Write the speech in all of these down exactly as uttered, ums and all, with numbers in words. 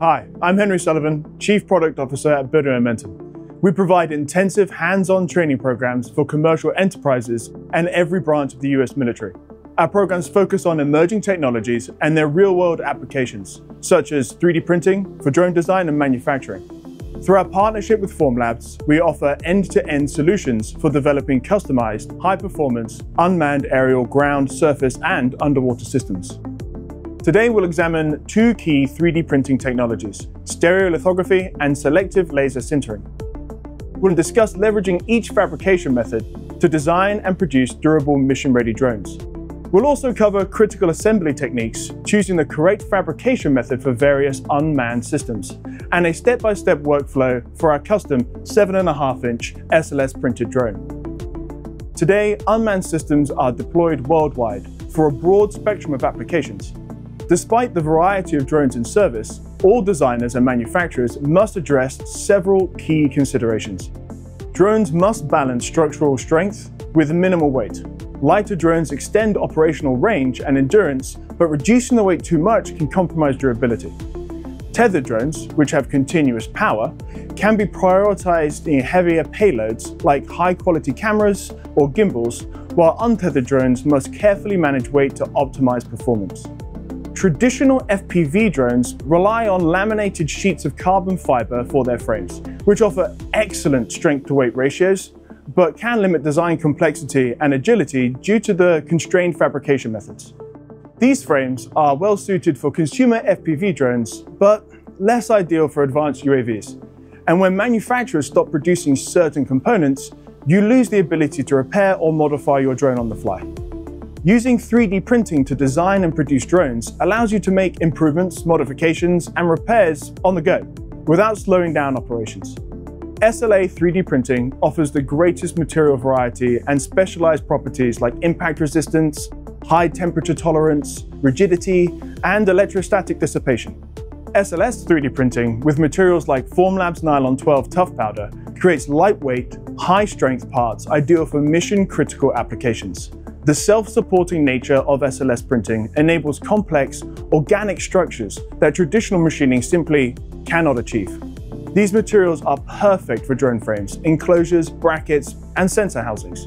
Hi, I'm Henry Sullivan, Chief Product Officer at Building Momentum. We provide intensive hands-on training programs for commercial enterprises and every branch of the U S military. Our programs focus on emerging technologies and their real-world applications, such as three D printing for drone design and manufacturing. Through our partnership with Formlabs, we offer end-to-end solutions for developing customized, high-performance, unmanned aerial, ground, surface, and underwater systems. Today we'll examine two key three D printing technologies, stereolithography and selective laser sintering. We'll discuss leveraging each fabrication method to design and produce durable mission-ready drones. We'll also cover critical assembly techniques, choosing the correct fabrication method for various unmanned systems, and a step-by-step workflow for our custom seven point five inch S L S printed drone. Today, unmanned systems are deployed worldwide for a broad spectrum of applications. Despite the variety of drones in service, all designers and manufacturers must address several key considerations. Drones must balance structural strength with minimal weight. Lighter drones extend operational range and endurance, but reducing the weight too much can compromise durability. Tethered drones, which have continuous power, can be prioritized in heavier payloads like high-quality cameras or gimbals, while untethered drones must carefully manage weight to optimize performance. Traditional F P V drones rely on laminated sheets of carbon fiber for their frames, which offer excellent strength-to-weight ratios, but can limit design complexity and agility due to the constrained fabrication methods. These frames are well-suited for consumer F P V drones, but less ideal for advanced U A Vs. And when manufacturers stop producing certain components, you lose the ability to repair or modify your drone on the fly. Using three D printing to design and produce drones allows you to make improvements, modifications, and repairs on the go without slowing down operations. S L A three D printing offers the greatest material variety and specialized properties like impact resistance, high temperature tolerance, rigidity, and electrostatic dissipation. S L S three D printing with materials like Formlabs Nylon twelve Tough Powder creates lightweight, high-strength parts ideal for mission-critical applications. The self-supporting nature of S L S printing enables complex, organic structures that traditional machining simply cannot achieve. These materials are perfect for drone frames, enclosures, brackets, and sensor housings.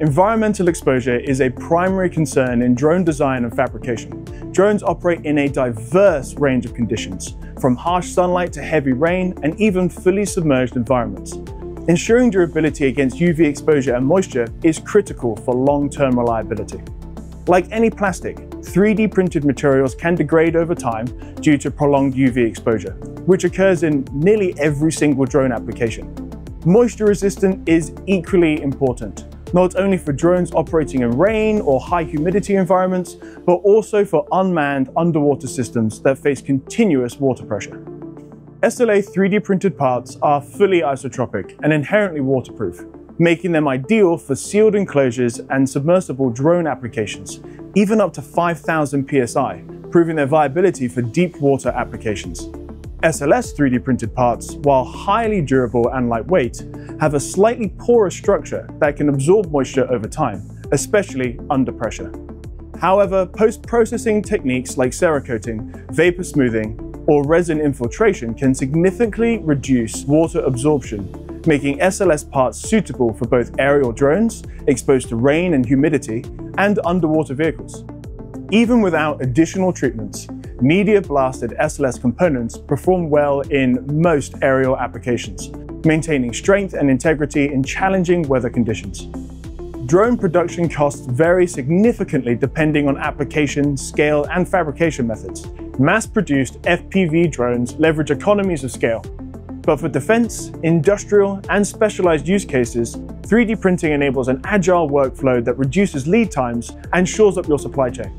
Environmental exposure is a primary concern in drone design and fabrication. Drones operate in a diverse range of conditions, from harsh sunlight to heavy rain and even fully submerged environments. Ensuring durability against U V exposure and moisture is critical for long-term reliability. Like any plastic, three D printed materials can degrade over time due to prolonged U V exposure, which occurs in nearly every single drone application. Moisture resistance is equally important, not only for drones operating in rain or high humidity environments, but also for unmanned underwater systems that face continuous water pressure. S L A three D printed parts are fully isotropic and inherently waterproof, making them ideal for sealed enclosures and submersible drone applications, even up to five thousand P S I, proving their viability for deep water applications. S L S three D printed parts, while highly durable and lightweight, have a slightly porous structure that can absorb moisture over time, especially under pressure. However, post-processing techniques like Cerakoting, vapor smoothing, or resin infiltration can significantly reduce water absorption, making S L S parts suitable for both aerial drones exposed to rain and humidity and underwater vehicles. Even without additional treatments, media-blasted S L S components perform well in most aerial applications, maintaining strength and integrity in challenging weather conditions. Drone production costs vary significantly depending on application, scale, and fabrication methods. Mass-produced F P V drones leverage economies of scale, but for defense, industrial, and specialized use cases, three D printing enables an agile workflow that reduces lead times and shores up your supply chain.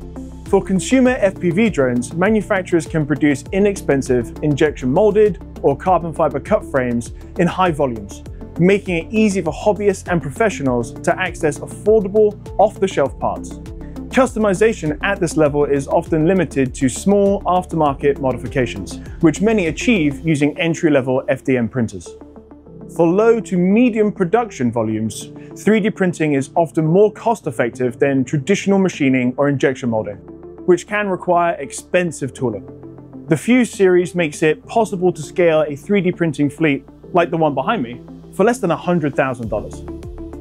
For consumer F P V drones, manufacturers can produce inexpensive injection molded or carbon fiber cut frames in high volumes, making it easy for hobbyists and professionals to access affordable, off-the-shelf parts. Customization at this level is often limited to small aftermarket modifications, which many achieve using entry-level F D M printers. For low to medium production volumes, three D printing is often more cost-effective than traditional machining or injection molding, which can require expensive tooling. The Fuse series makes it possible to scale a three D printing fleet, like the one behind me, for less than one hundred thousand dollars.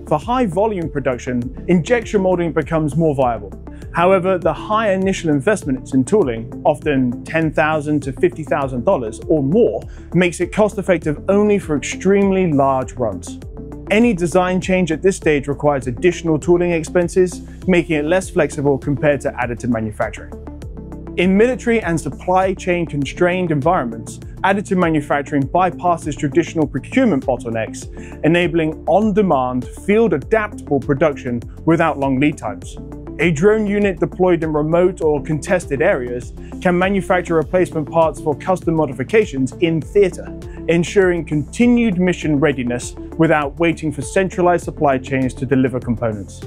For high volume production, injection molding becomes more viable. However, the high initial investments in tooling, often ten thousand dollars to fifty thousand dollars or more, makes it cost-effective only for extremely large runs. Any design change at this stage requires additional tooling expenses, making it less flexible compared to additive manufacturing. In military and supply chain constrained environments, additive manufacturing bypasses traditional procurement bottlenecks, enabling on-demand, field-adaptable production without long lead times. A drone unit deployed in remote or contested areas can manufacture replacement parts for custom modifications in theater, ensuring continued mission readiness without waiting for centralized supply chains to deliver components.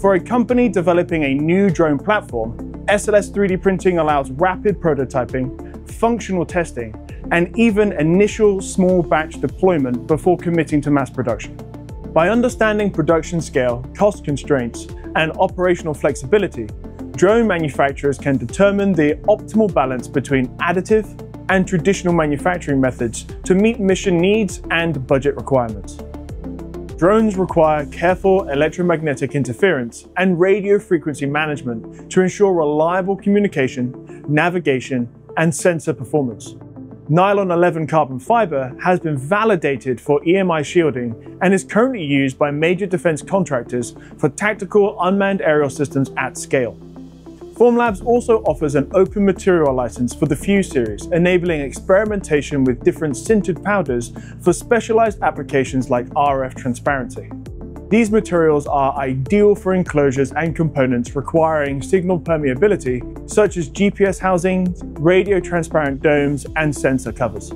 For a company developing a new drone platform, S L S three D printing allows rapid prototyping, functional testing, and even initial small batch deployment before committing to mass production. By understanding production scale, cost constraints, and operational flexibility, drone manufacturers can determine the optimal balance between additive and traditional manufacturing methods to meet mission needs and budget requirements. Drones require careful electromagnetic interference and radio frequency management to ensure reliable communication, navigation, and sensor performance. Nylon eleven carbon fiber has been validated for E M I shielding and is currently used by major defense contractors for tactical unmanned aerial systems at scale. Formlabs also offers an open material license for the Fuse series, enabling experimentation with different sintered powders for specialized applications like R F transparency. These materials are ideal for enclosures and components requiring signal permeability, such as G P S housings, radio transparent domes, and sensor covers.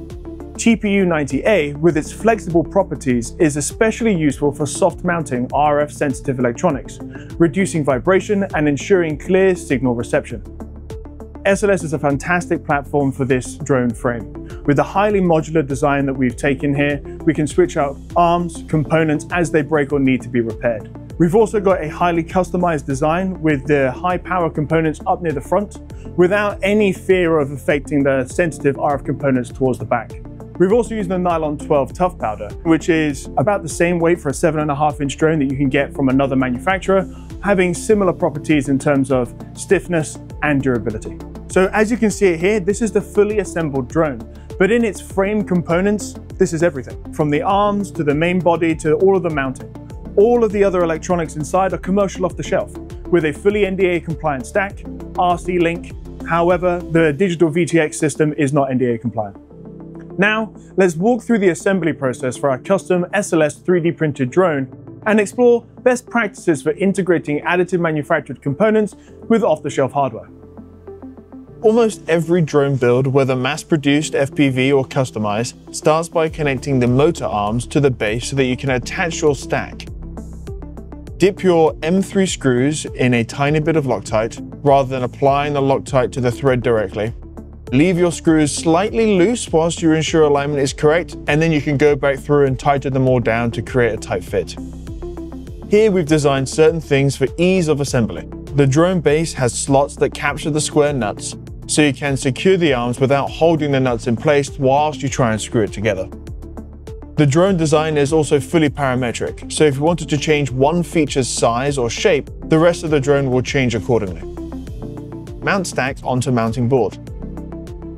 T P U ninety A, with its flexible properties, is especially useful for soft mounting R F sensitive electronics, reducing vibration and ensuring clear signal reception. S L S is a fantastic platform for this drone frame. With the highly modular design that we've taken here, we can switch out arms, components as they break or need to be repaired. We've also got a highly customized design with the high power components up near the front, without any fear of affecting the sensitive R F components towards the back. We've also used the Nylon twelve Tough Powder, which is about the same weight for a seven and a half inch drone that you can get from another manufacturer, having similar properties in terms of stiffness and durability. So as you can see here, this is the fully assembled drone, but in its frame components, this is everything. From the arms to the main body to all of the mounting. All of the other electronics inside are commercial off the shelf with a fully N D A compliant stack, R C Link. However, the digital V T X system is not N D A compliant. Now, let's walk through the assembly process for our custom S L S three D printed drone and explore best practices for integrating additive manufactured components with off-the-shelf hardware. Almost every drone build, whether mass-produced, F P V or customized, starts by connecting the motor arms to the base so that you can attach your stack. Dip your M three screws in a tiny bit of Loctite rather than applying the Loctite to the thread directly. Leave your screws slightly loose whilst you ensure alignment is correct, and then you can go back through and tighten them all down to create a tight fit. Here we've designed certain things for ease of assembly. The drone base has slots that capture the square nuts, so you can secure the arms without holding the nuts in place whilst you try and screw it together. The drone design is also fully parametric, so if you wanted to change one feature's size or shape, the rest of the drone will change accordingly. Mount stack onto mounting board.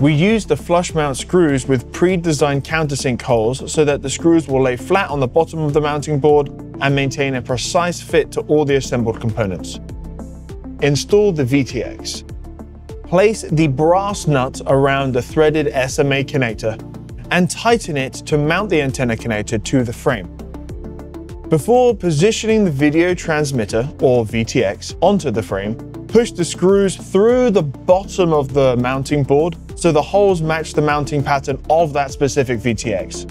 We use the flush mount screws with pre-designed countersink holes so that the screws will lay flat on the bottom of the mounting board and maintain a precise fit to all the assembled components. Install the V T X. Place the brass nut around the threaded S M A connector and tighten it to mount the antenna connector to the frame. Before positioning the video transmitter, or V T X, onto the frame, push the screws through the bottom of the mounting board so the holes match the mounting pattern of that specific V T X.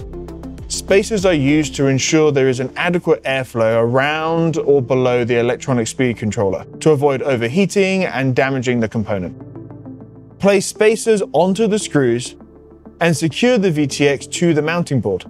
Spacers are used to ensure there is an adequate airflow around or below the electronic speed controller to avoid overheating and damaging the component. Place spacers onto the screws and secure the V T X to the mounting board.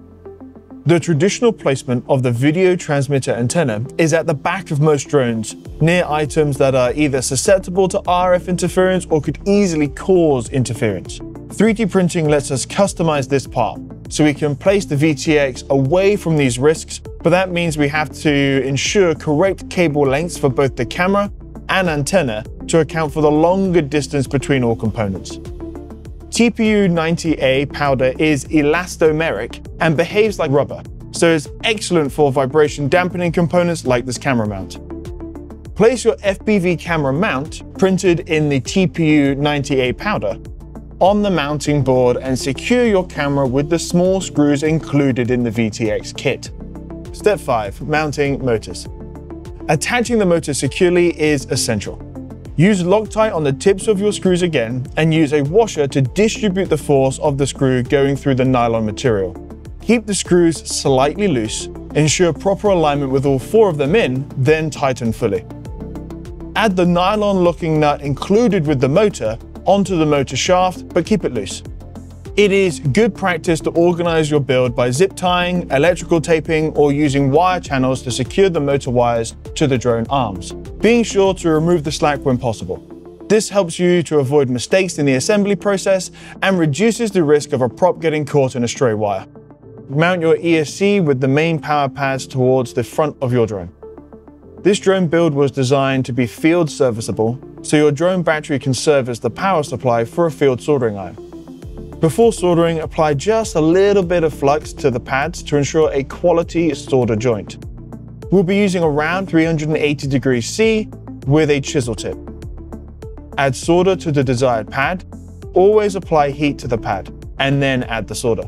The traditional placement of the video transmitter antenna is at the back of most drones, near items that are either susceptible to R F interference or could easily cause interference. three D printing lets us customize this part, so we can place the V T X away from these risks, but that means we have to ensure correct cable lengths for both the camera and antenna to account for the longer distance between all components. T P U ninety A powder is elastomeric and behaves like rubber, so it's excellent for vibration dampening components like this camera mount. Place your F P V camera mount, printed in the T P U ninety A powder, on the mounting board and secure your camera with the small screws included in the V T X kit. Step five. Mounting motors. Attaching the motor securely is essential. Use Loctite on the tips of your screws again and use a washer to distribute the force of the screw going through the nylon material. Keep the screws slightly loose, ensure proper alignment with all four of them in, then tighten fully. Add the nylon locking nut included with the motor onto the motor shaft, but keep it loose. It is good practice to organize your build by zip tying, electrical taping, or using wire channels to secure the motor wires to the drone arms, being sure to remove the slack when possible. This helps you to avoid mistakes in the assembly process and reduces the risk of a prop getting caught in a stray wire. Mount your E S C with the main power pads towards the front of your drone. This drone build was designed to be field serviceable, so your drone battery can serve as the power supply for a field soldering iron. Before soldering, apply just a little bit of flux to the pads to ensure a quality solder joint. We'll be using around three hundred eighty degrees C with a chisel tip. Add solder to the desired pad. Always apply heat to the pad and then add the solder.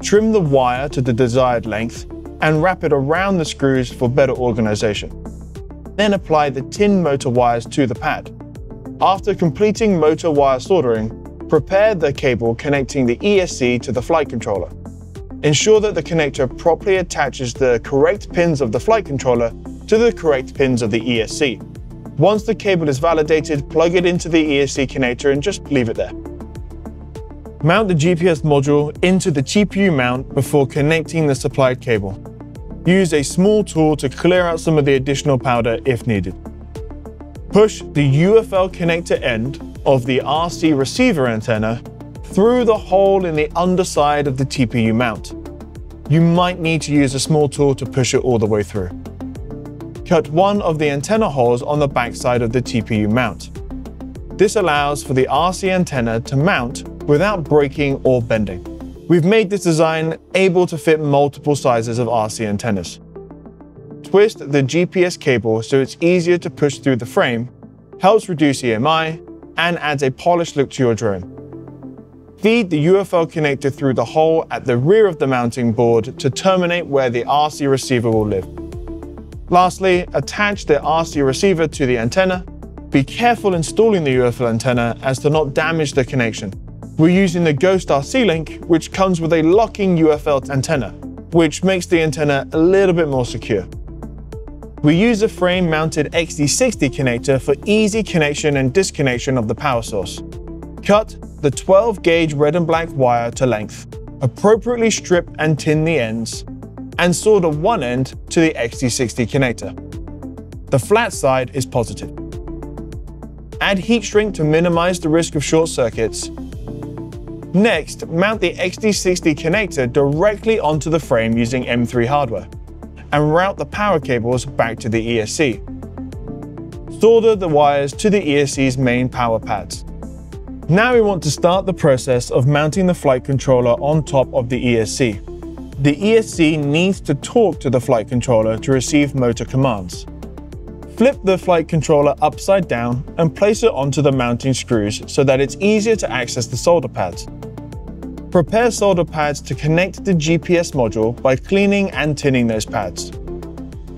Trim the wire to the desired length and wrap it around the screws for better organization. Then apply the tin motor wires to the pad. After completing motor wire soldering, prepare the cable connecting the E S C to the flight controller. Ensure that the connector properly attaches the correct pins of the flight controller to the correct pins of the E S C. Once the cable is validated, plug it into the E S C connector and just leave it there. Mount the G P S module into the T P U mount before connecting the supplied cable. Use a small tool to clear out some of the additional powder if needed. Push the U F L connector end of the R C receiver antenna through the hole in the underside of the T P U mount. You might need to use a small tool to push it all the way through. Cut one of the antenna holes on the backside of the T P U mount. This allows for the R C antenna to mount without breaking or bending. We've made this design able to fit multiple sizes of R C antennas. Twist the G P S cable so it's easier to push through the frame, helps reduce E M I, and adds a polished look to your drone. Feed the U F L connector through the hole at the rear of the mounting board to terminate where the R C receiver will live. Lastly, attach the R C receiver to the antenna. Be careful installing the U F L antenna as to not damage the connection. We're using the Ghost R C Link, which comes with a locking U F L antenna, which makes the antenna a little bit more secure. We use a frame-mounted X T sixty connector for easy connection and disconnection of the power source. Cut the twelve gauge red and black wire to length, appropriately strip and tin the ends, and solder one end to the X T sixty connector. The flat side is positive. Add heat shrink to minimize the risk of short circuits. Next, mount the X T sixty connector directly onto the frame using M three hardware, and route the power cables back to the E S C. Solder the wires to the E S C's main power pads. Now we want to start the process of mounting the flight controller on top of the E S C. The E S C needs to talk to the flight controller to receive motor commands. Flip the flight controller upside down and place it onto the mounting screws so that it's easier to access the solder pads. Prepare solder pads to connect the G P S module by cleaning and tinning those pads.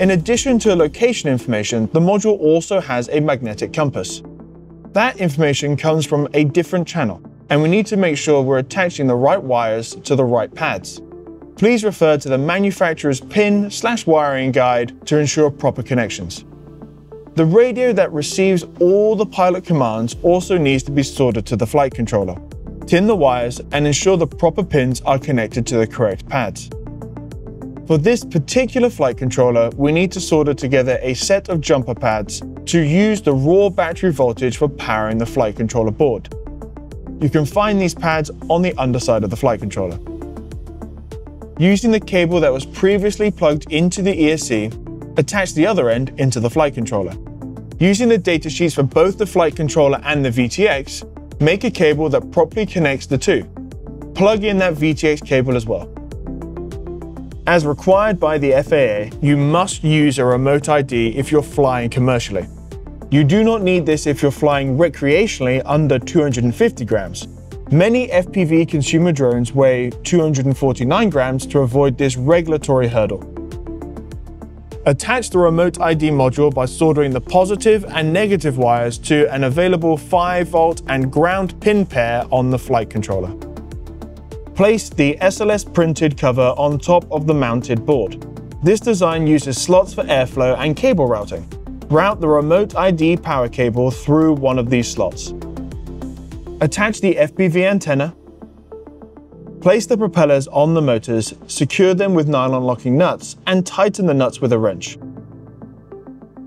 In addition to location information, the module also has a magnetic compass. That information comes from a different channel, and we need to make sure we're attaching the right wires to the right pads. Please refer to the manufacturer's pin slash wiring guide to ensure proper connections. The radio that receives all the pilot commands also needs to be soldered to the flight controller. Tin the wires and ensure the proper pins are connected to the correct pads. For this particular flight controller, we need to solder together a set of jumper pads to use the raw battery voltage for powering the flight controller board. You can find these pads on the underside of the flight controller. Using the cable that was previously plugged into the E S C, attach the other end into the flight controller. Using the datasheets for both the flight controller and the V T X, make a cable that properly connects the two. Plug in that V T X cable as well. As required by the F A A, you must use a remote I D if you're flying commercially. You do not need this if you're flying recreationally under two hundred fifty grams. Many F P V consumer drones weigh two hundred forty-nine grams to avoid this regulatory hurdle. Attach the remote I D module by soldering the positive and negative wires to an available five volt and ground pin pair on the flight controller. Place the S L S printed cover on top of the mounted board. This design uses slots for airflow and cable routing. Route the remote I D power cable through one of these slots. Attach the F P V antenna. Place the propellers on the motors, secure them with nylon locking nuts, and tighten the nuts with a wrench.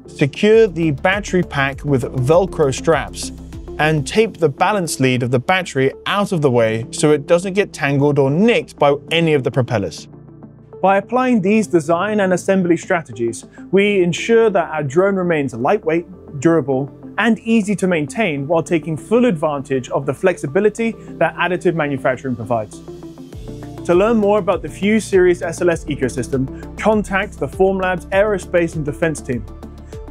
Secure the battery pack with Velcro straps, and tape the balance lead of the battery out of the way so it doesn't get tangled or nicked by any of the propellers. By applying these design and assembly strategies, we ensure that our drone remains lightweight, durable, and easy to maintain while taking full advantage of the flexibility that additive manufacturing provides. To learn more about the Fuse Series S L S ecosystem, contact the Formlabs Aerospace and Defense team.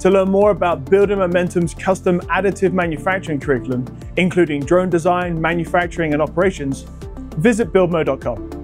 To learn more about Building Momentum's custom additive manufacturing curriculum, including drone design, manufacturing, and operations, visit buildmo dot com.